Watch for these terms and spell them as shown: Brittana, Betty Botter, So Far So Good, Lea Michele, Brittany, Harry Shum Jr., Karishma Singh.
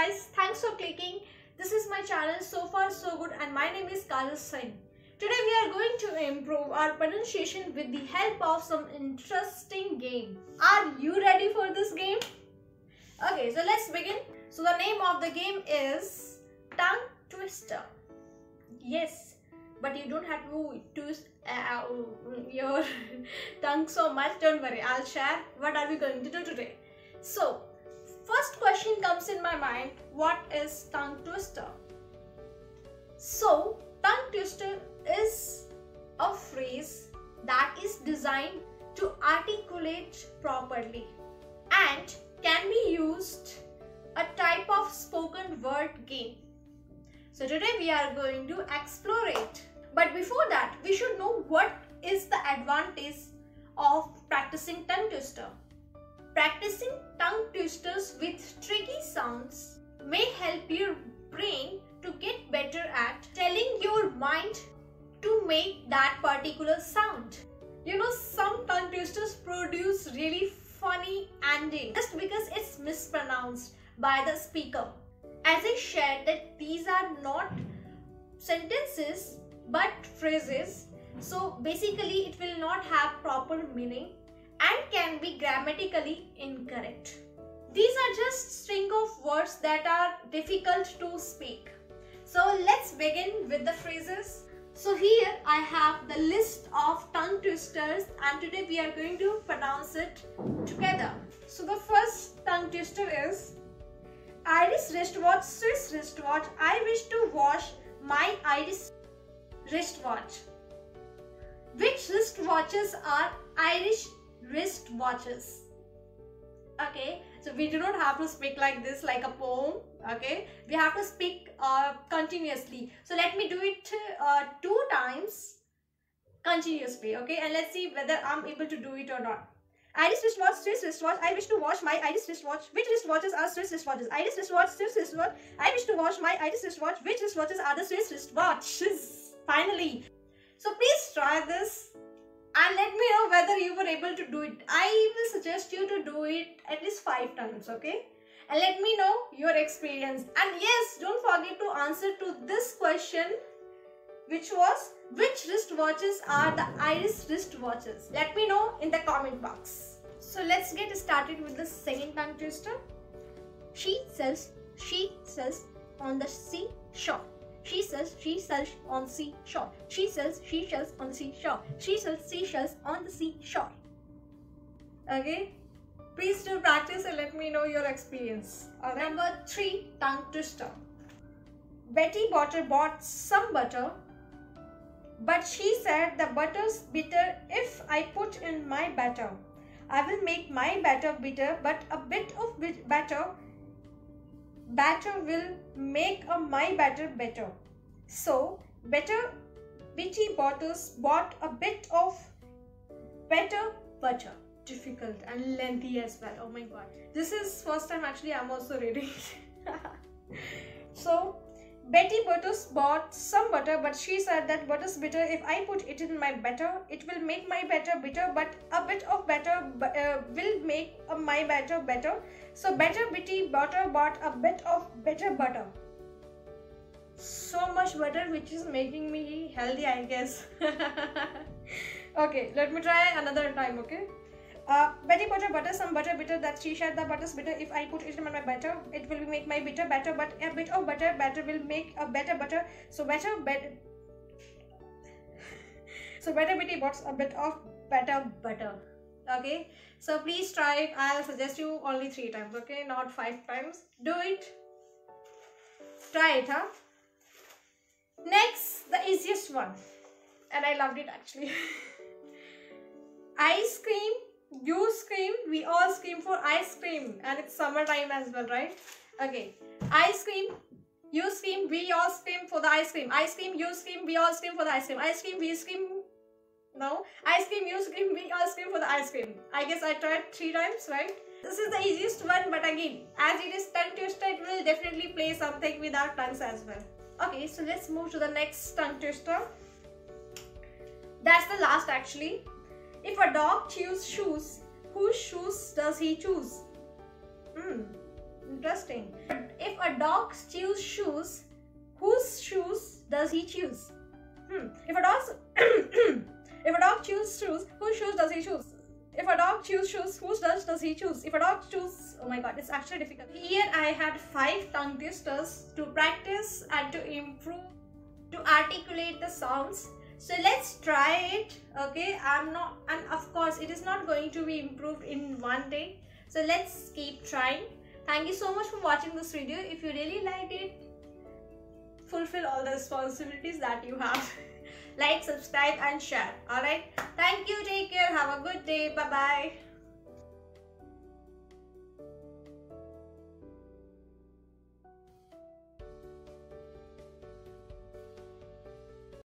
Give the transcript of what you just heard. guys, thanks for clicking. This is my channel So Far So Good and my name is Karishma Singh. Today we are going to improve our pronunciation with the help of some interesting game. Are you ready for this game? Okay, so let's begin. So the name of the game is Tongue Twister. Yes, but you don't have to twist your tongue so much. Don't worry, I'll share what are we going to do today. So first question comes in my mind, what is tongue twister? So tongue twister is a phrase that is designed to articulate properly and can be used a type of spoken word game. So today we are going to explore it. But before that, we should know what is the advantage of practicing tongue twister. Practicing tongue twisters with tricky sounds may help your brain to get better at telling your mind to make that particular sound. You know, some tongue twisters produce really funny endings just because it's mispronounced by the speaker. As I shared that these are not sentences but phrases, so basically it will not have proper meaning and can be grammatically incorrect. These are just string of words that are difficult to speak. So let's begin with the phrases. So here I have the list of tongue twisters and today we are going to pronounce it together. So the first tongue twister is Irish wristwatch, Swiss wristwatch. I wish to wash my Irish wristwatch. Which wristwatches are Irish wristwatches? Okay, so we do not have to speak like this, like a poem. Okay, we have to speak continuously. So let me do it 2 times continuously. Okay, and let's see whether I'm able to do it or not. Irish wristwatch, Swiss wristwatch. I wish to wash my Irish wristwatch. Which wristwatches are Swiss wristwatches? Irish wristwatch, Swiss wristwatch. I wish to wash my Irish wristwatch. Which wristwatches are the Swiss wristwatches? Finally. So please try this and let me know whether you were able to do it. I will suggest you to do it at least 5 times, okay? And let me know your experience. And yes, don't forget to answer to this question, which was, which wristwatches are the Irish wristwatches? Let me know in the comment box. So let's get started with the second tongue twister. She sells on the seashore. She sells on the seashore. She sells on the seashore. She sells seashells on the seashore. Okay, please do practice and let me know your experience. Right. Number 3 tongue twister. Betty Botter bought some butter, but she said the butter's bitter if I put in my batter. I will make my batter bitter, but a bit of batter will make my batter better. So Betty Botters bought a bit of better butter. Difficult and lengthy as well. Oh my god. This is first time actually I'm also reading. So Betty Botters bought some butter, but she said that butter's bitter if I put it in my batter. It will make my batter bitter, but a bit of batter will make my batter better. So Betty Botter bought a bit of better butter. So much butter which is making me healthy, I guess. Okay, let me try another time, okay? Betty Botter butter some butter bitter that she shared the butter's bitter if I put it in my batter. It will make my bitter batter, but a bit of batter will make a better butter. So better Betty bought a bit of better butter. Okay, so please try it. I'll suggest you only 3 times, okay? Not 5 times. Do it. Try it, huh? Next, the easiest one. And I loved it actually. I scream, you scream, we all scream for ice cream, and it's summertime as well, right? Okay, I scream, you scream, we all scream for the ice cream. I scream, you scream, we all scream for the ice cream. I scream, we scream. No, I scream, you scream, we all scream for the ice cream. I guess I tried 3 times, right? This is the easiest one, but again, as it is tongue twister, it will definitely play something with our tongues as well. Okay, so let's move to the next tongue twister. That's the last actually. If a dog chews shoes, whose shoes does he choose? Interesting. If a dog steals shoes, whose shoes does he choose? If a dog chooses shoes, whose does he choose? If a dog chooses, oh my god, it's actually difficult. Here I had 5 tongue twisters to practice and to improve, to articulate the sounds. So let's try it. Okay, I'm not, and of course it is not going to be improved in one day. So let's keep trying. Thank you so much for watching this video. If you really liked it, fulfill all the responsibilities that you have. Like, subscribe and share. Alright, thank you, take care, have a good day, bye bye.